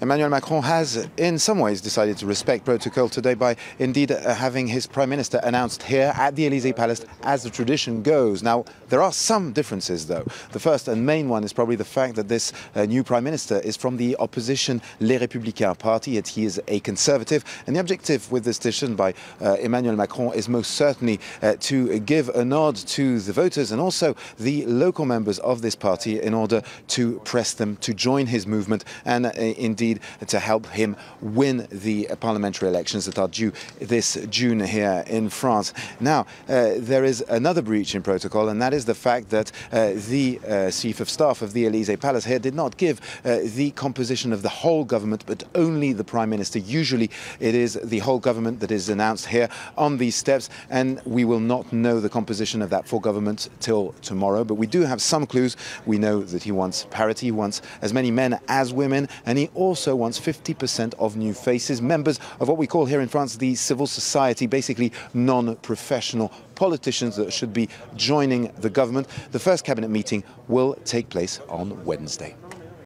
Emmanuel Macron has, in some ways, decided to respect protocol today by indeed having his Prime Minister announced here at the Élysée Palace as the tradition goes. Now, there are some differences, though. The first and main one is probably the fact that this new Prime Minister is from the opposition Les Républicains party, yet he is a conservative. And the objective with this decision by Emmanuel Macron is most certainly to give a nod to the voters and also the local members of this party in order to press them to join his movement and indeed to help him win the parliamentary elections that are due this June here in France. Now, there is another breach in protocol, and that is the fact that the chief of staff of the Élysée Palace here did not give the composition of the whole government, but only the Prime Minister. Usually it is the whole government that is announced here on these steps, and we will not know the composition of that full government till tomorrow, but we do have some clues. We know that he wants parity, he wants as many men as women, and he also wants 50% of new faces, members of what we call here in France the civil society, basically non-professional politicians that should be joining the government. The first cabinet meeting will take place on Wednesday.